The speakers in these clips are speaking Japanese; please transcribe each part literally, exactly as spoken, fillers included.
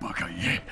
Pagayé.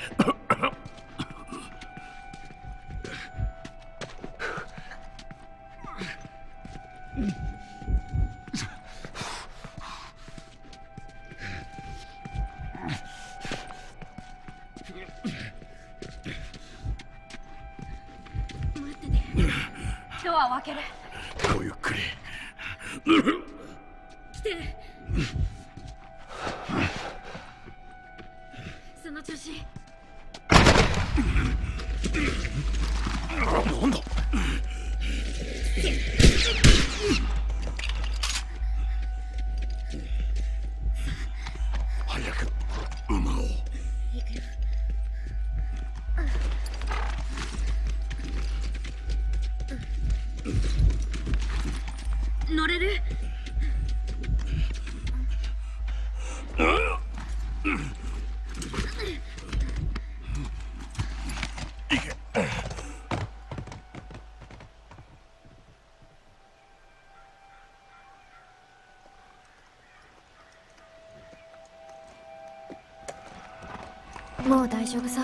もう大丈夫さ。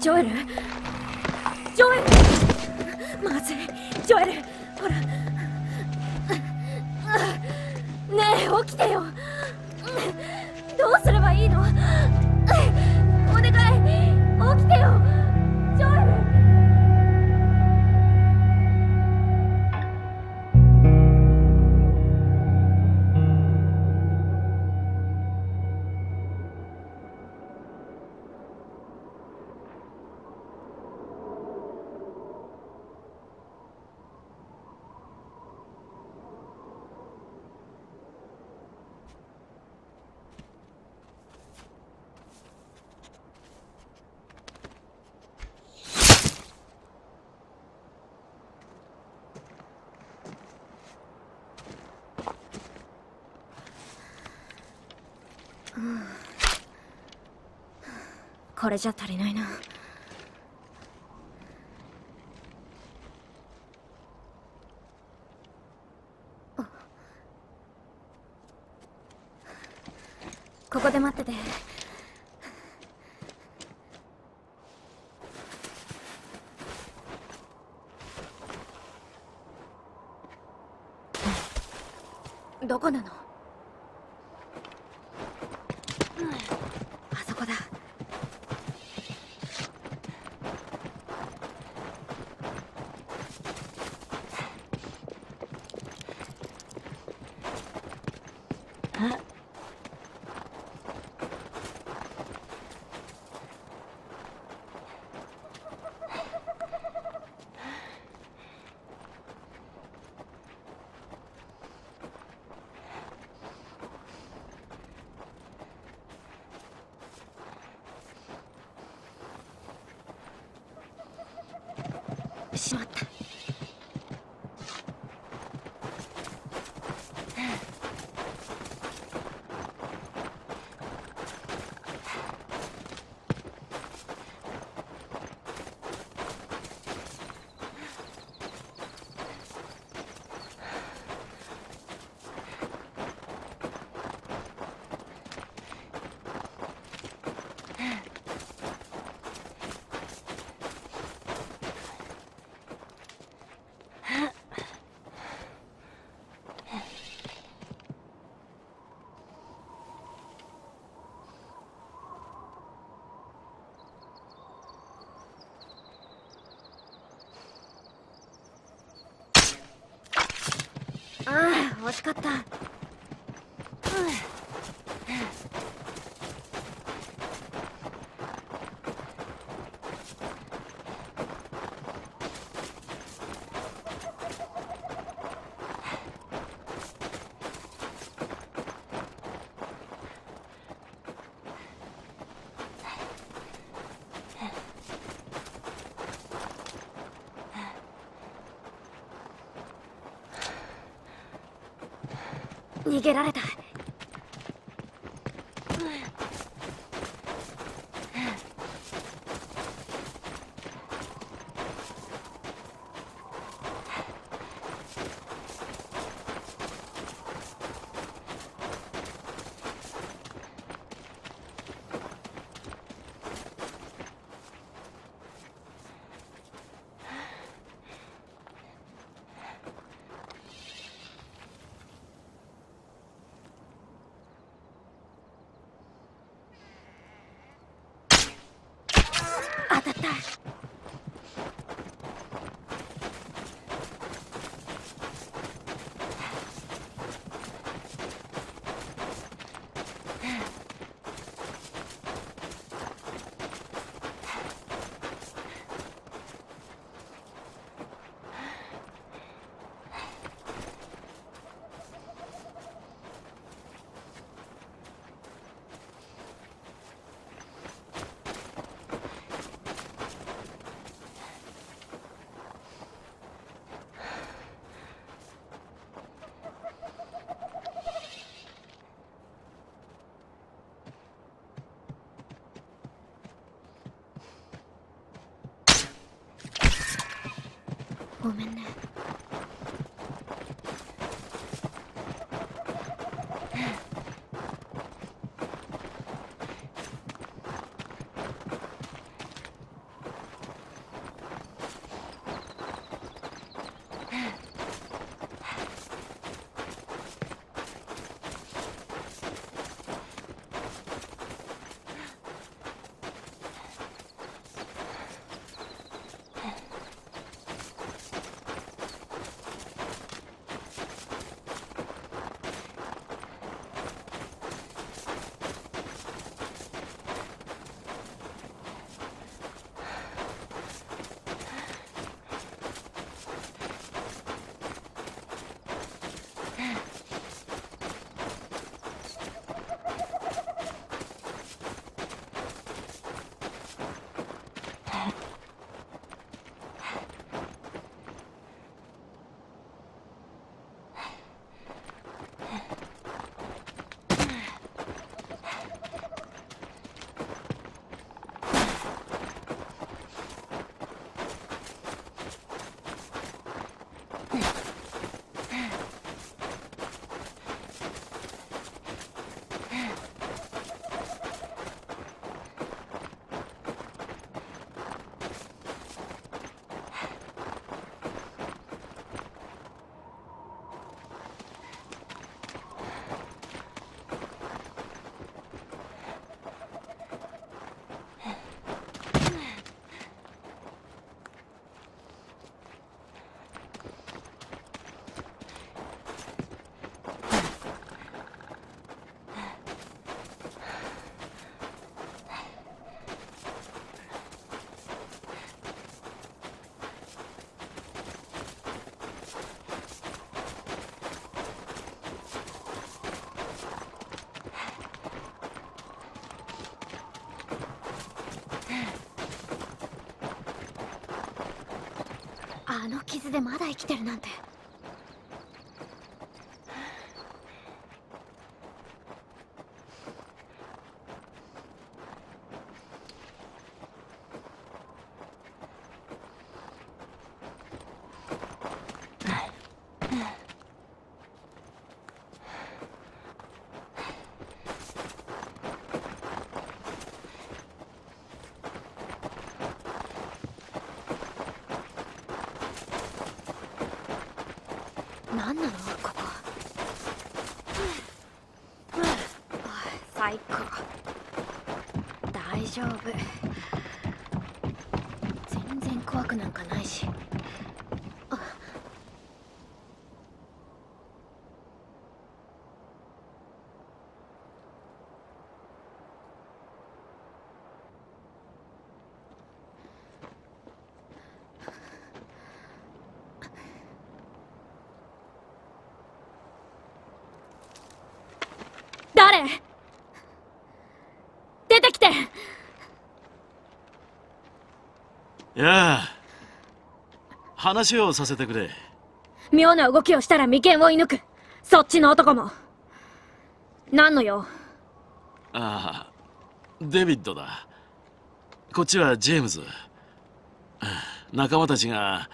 ジョエル、ジョエル、まずい、ジョエル、ほら、ねえ起きてよ。どうすればいいの？お願い、起きてよ、ジョエル。これじゃ足りないな。ここで待ってて。どこなの？しまった。惜しかった。逃げられた。woman.あの傷でまだ生きてるなんて。大丈夫。全然怖くなんかないし。あ。誰？出てきて！やあ、話をさせてくれ。妙な動きをしたら眉間を射抜く。そっちの男も。何の用？ああ、デビッドだ。こっちはジェームズ。仲間たちが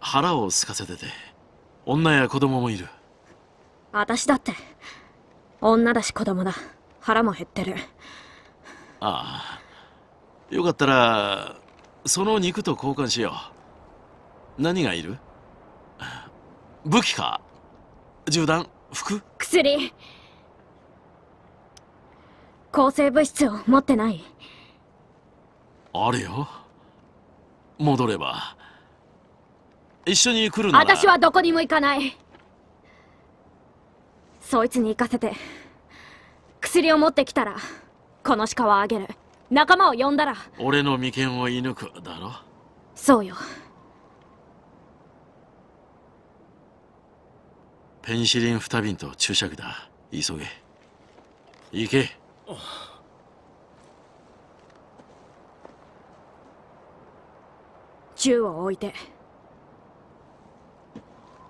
腹を空かせてて、女や子供もいる。私だって女だし子供だ。腹も減ってる。ああ、よかったらその肉と交換しよう。何がいる？武器か？銃弾？服？薬。抗生物質を持ってない。あれよ。戻れば。一緒に来るなら。私はどこにも行かない。そいつに行かせて。薬を持ってきたら、この鹿はあげる。仲間を呼んだら俺の眉間を射抜くだろ。そうよ。ペニシリン二瓶と注射器だ。急げ。行け。銃を置いて。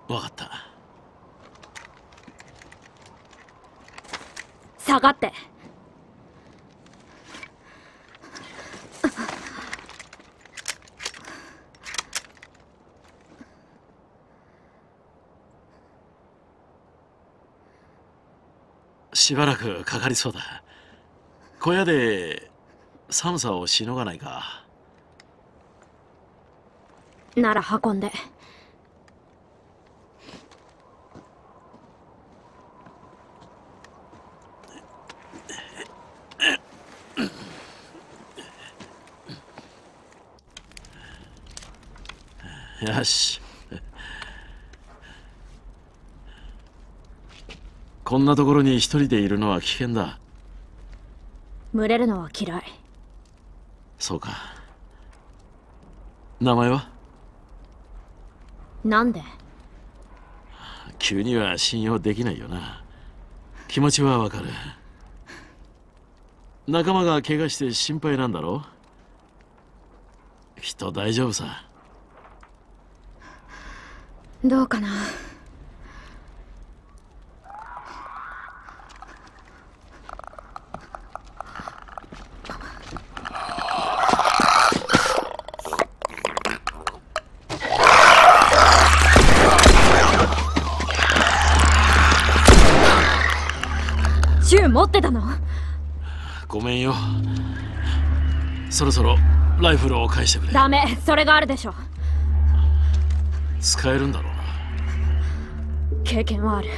分かった。下がって。しばらくかかりそうだ。小屋で寒さをしのがないか。なら運んで。よし。こんなところに一人でいるのは危険だ。群れるのは嫌い。そうか。名前は？なんで？急には信用できないよな。気持ちはわかる。仲間が怪我して心配なんだろう？きっと大丈夫さ。どうかな。銃持ってたの？ごめんよ。そろそろライフルを返してくれ。ダメ、それがあるでしょ。使えるんだろうな。経験はある。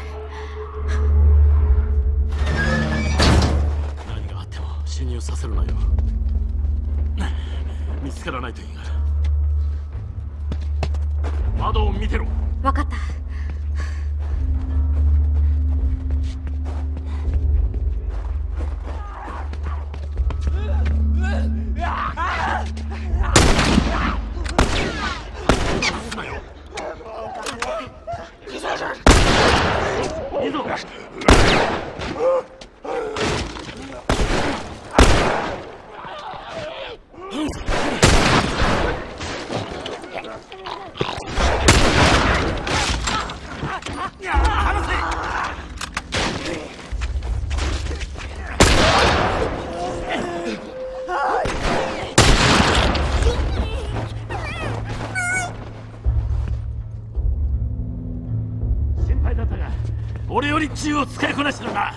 何があっても侵入させるなよ。見つからないといいが。窓を見てろ。分かった。銃を使いこなしてるな。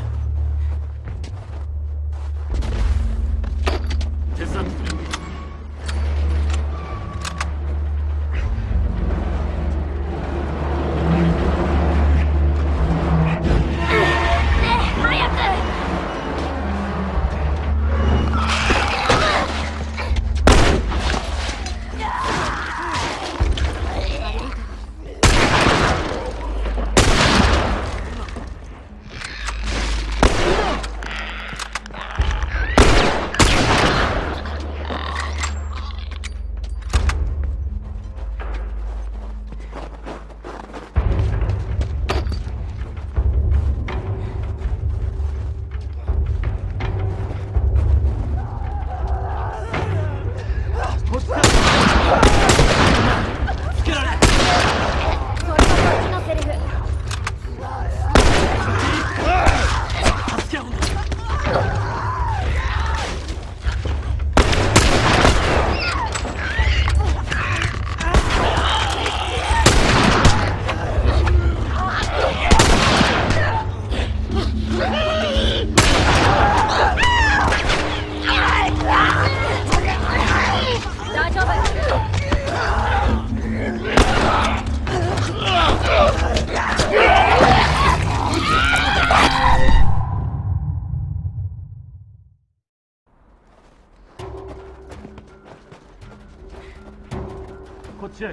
手伝ってくれ。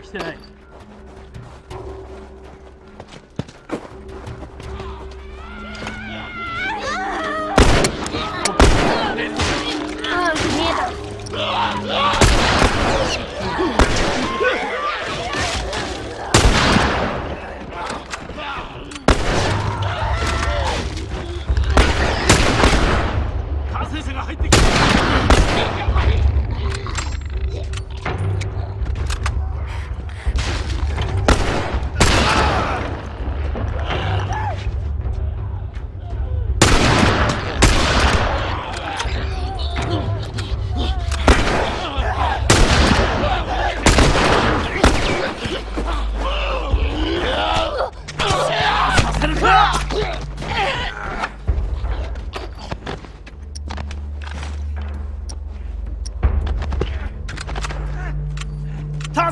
来てない。感染者が入ってきた。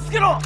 Let's get off!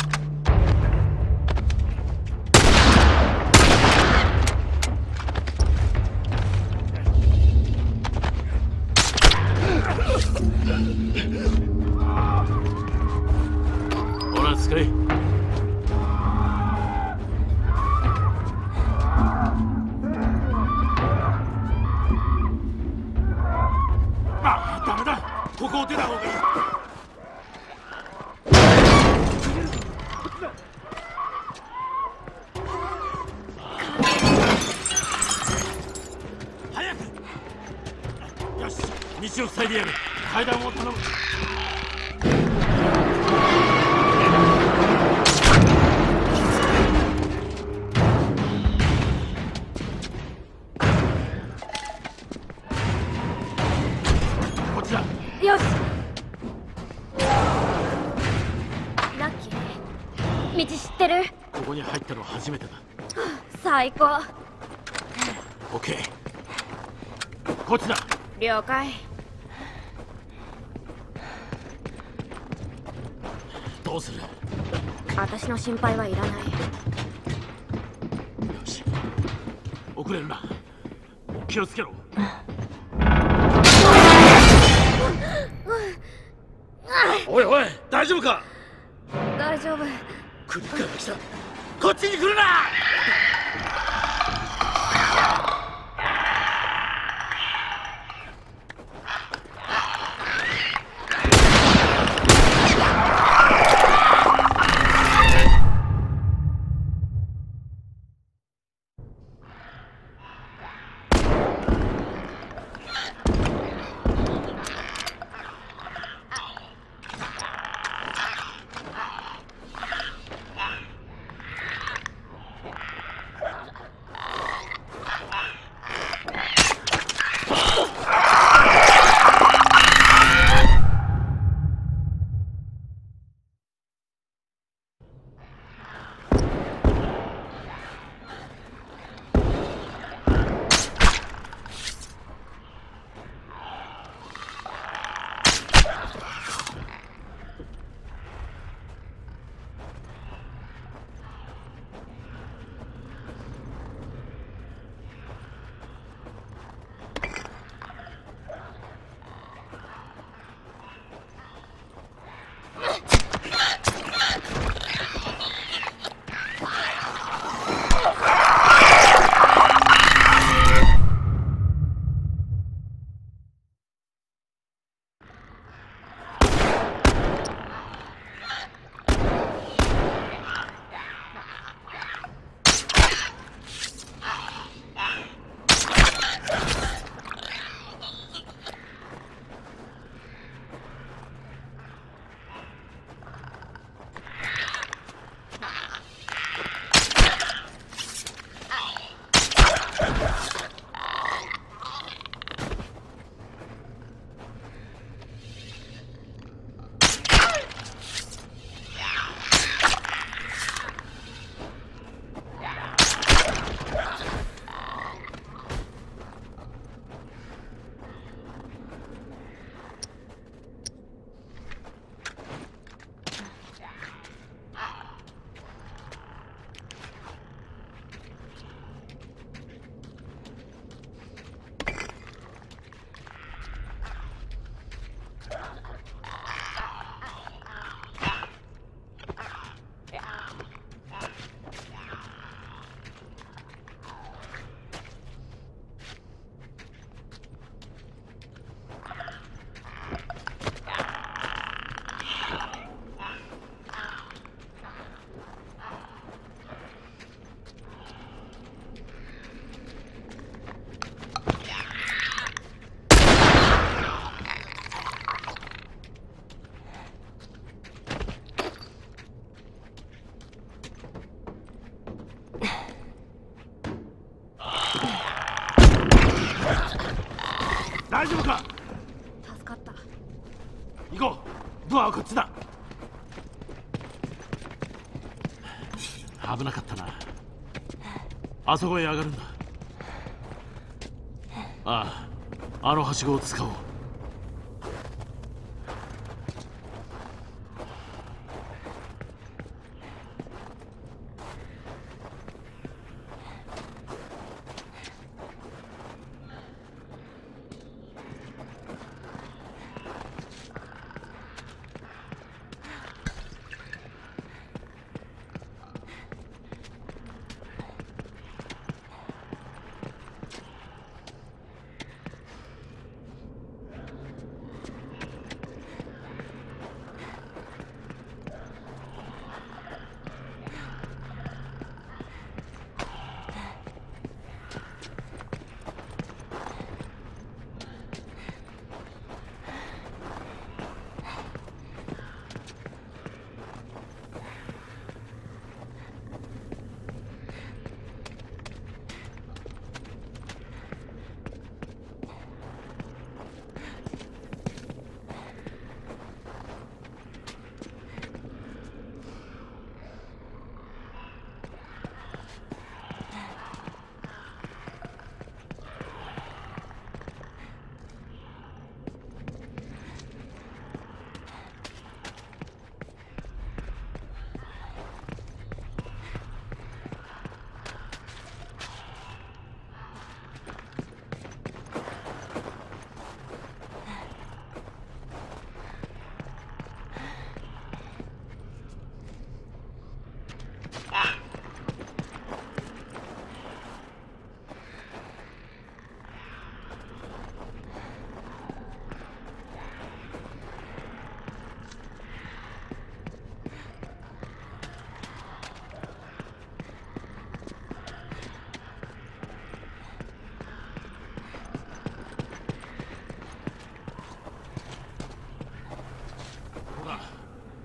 Ah, a no hashigo tsukau.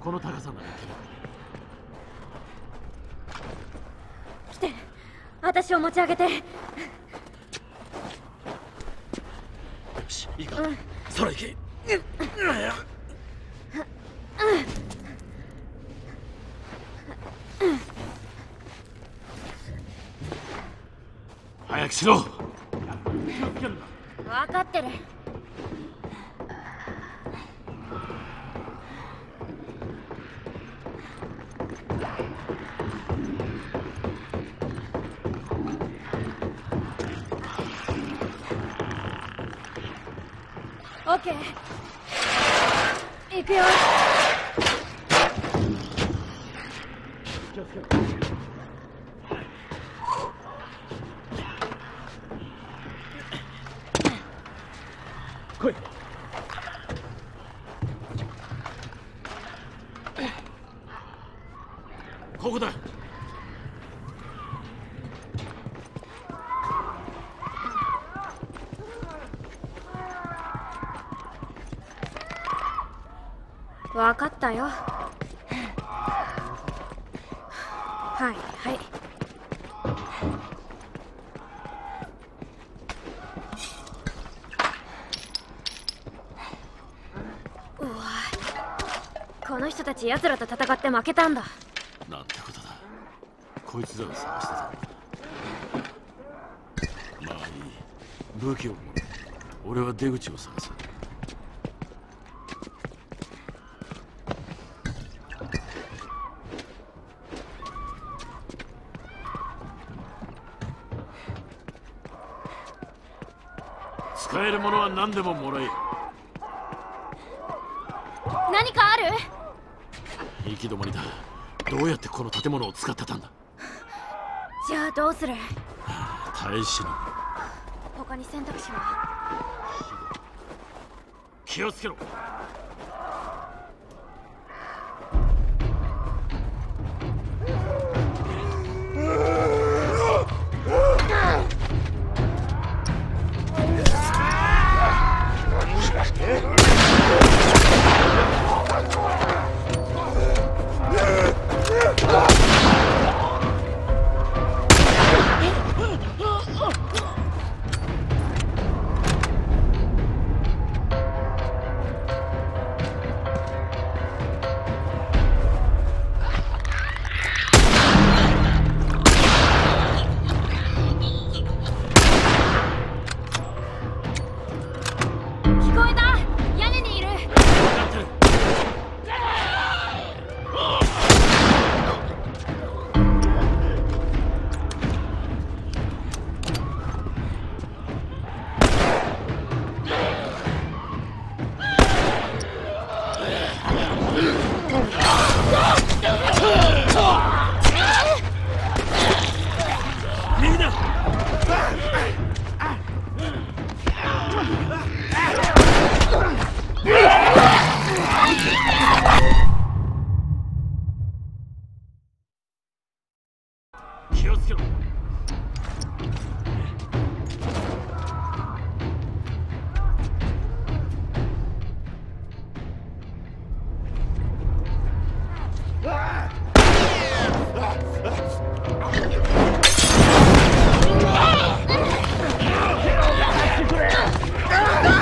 この高さまで来て。来て、私を持ち上げて。よし、いいか。うん、それ行け。うんうん、 早くしろ。分かってる。オッケー。行くよ。気をつけろ。 分かったよ。はいはい。うわ、この人たち奴らと戦って負けたんだ。なんてことだ。こいつらを探してた。まあいい。武器をもらう。俺は出口を探す。 買えるものは何でももらえ。何かある？行き止まりだ。どうやってこの建物を使ってたんだ？じゃあどうする？耐えしの。他に選択肢は？気をつけろ。 No!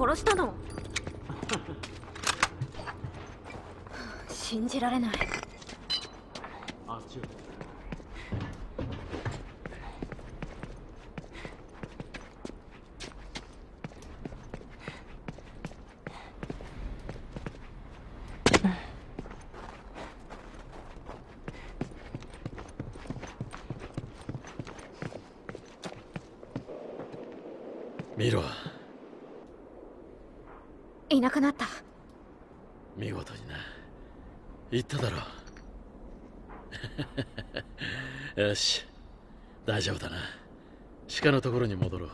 殺したの。信じられない。あっち。見ろ。いなくなった。見事にな。言っただろう。よし、大丈夫だな。鹿のところに戻ろう。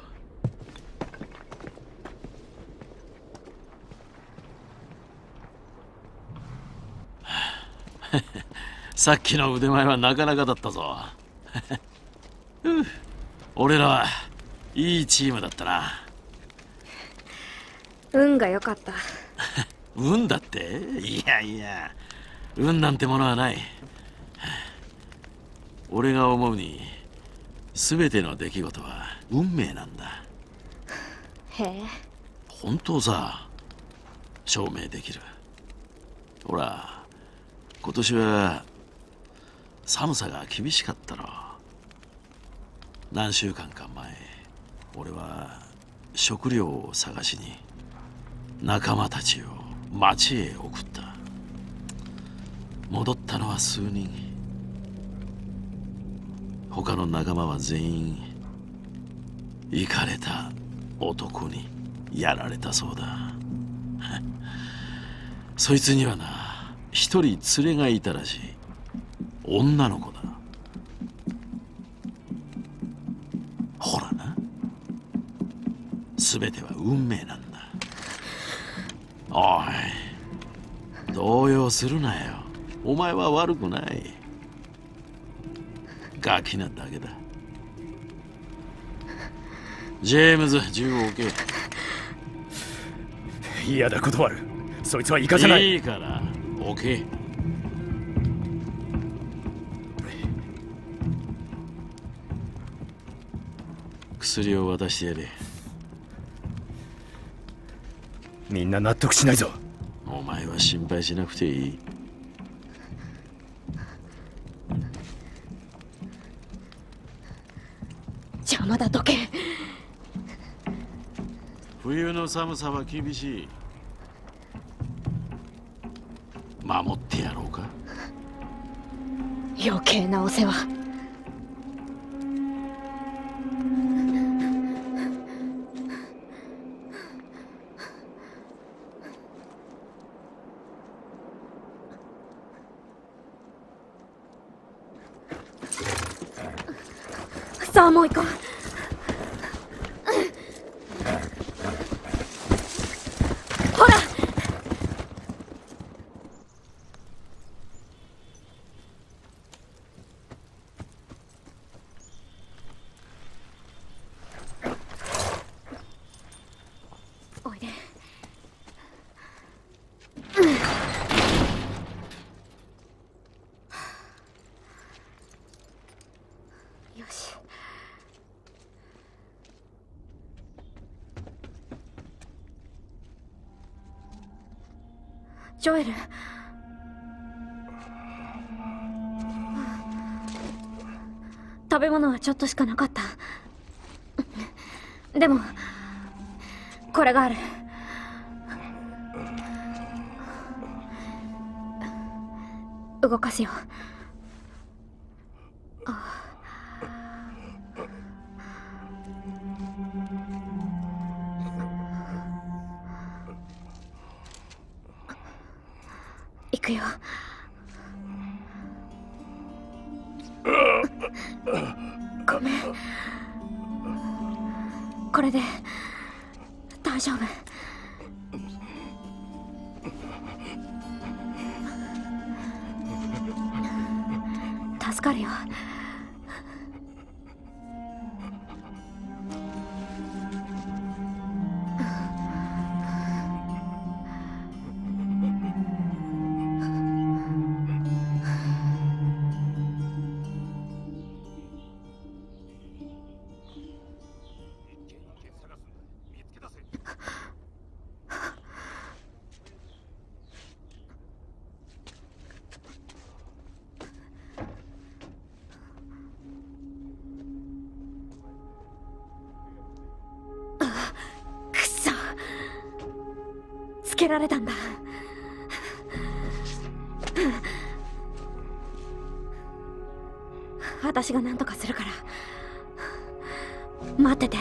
さっきの腕前はなかなかだったぞ。俺らはいいチームだったな。運が良かった。運だって？いやいや、運なんてものはない。俺が思うに、全ての出来事は運命なんだ。へえ。本当さ、証明できる。ほら、今年は寒さが厳しかったろ。何週間か前、俺は食料を探しに。仲間たちを町へ送った。戻ったのは数人。他の仲間は全員イカれた男にやられたそうだ。そいつにはな、一人連れがいたらしい。女の子だ。ほらな、全ては運命なんだ。おい、動揺するなよ。お前は悪くない。ガキなだけだ。ジェームズ、銃を置け。嫌だ、断る。そいつは行かせない。いいから置け。薬を渡してやれ。みんな納得しないぞ。お前は心配しなくていい。邪魔だ、どけ。冬の寒さは厳しい。守ってやろうか。余計なお世話。さあ、もう行こう。ジョエル、食べ物はちょっとしかなかった。でもこれがある。動かすよ。行くよ。ごめん。これで大丈夫。助かるよ。助けられたんだ。私が何とかするから待ってて。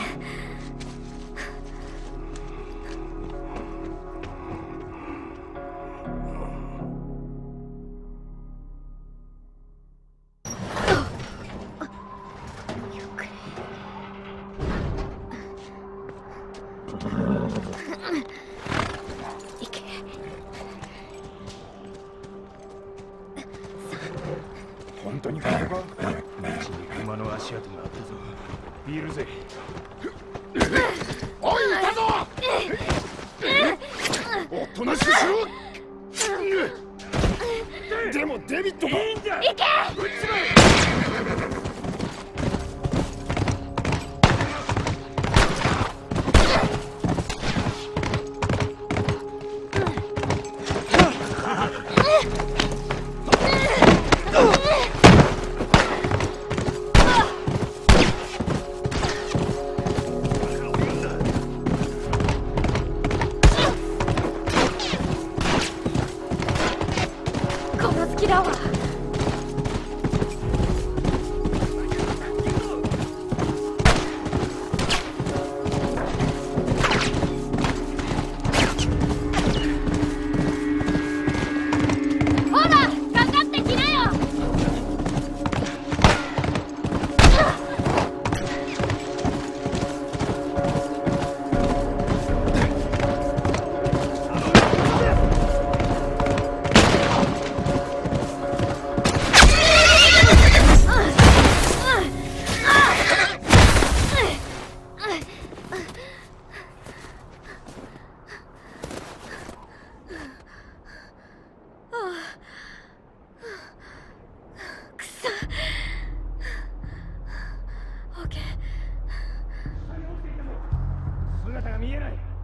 見えない。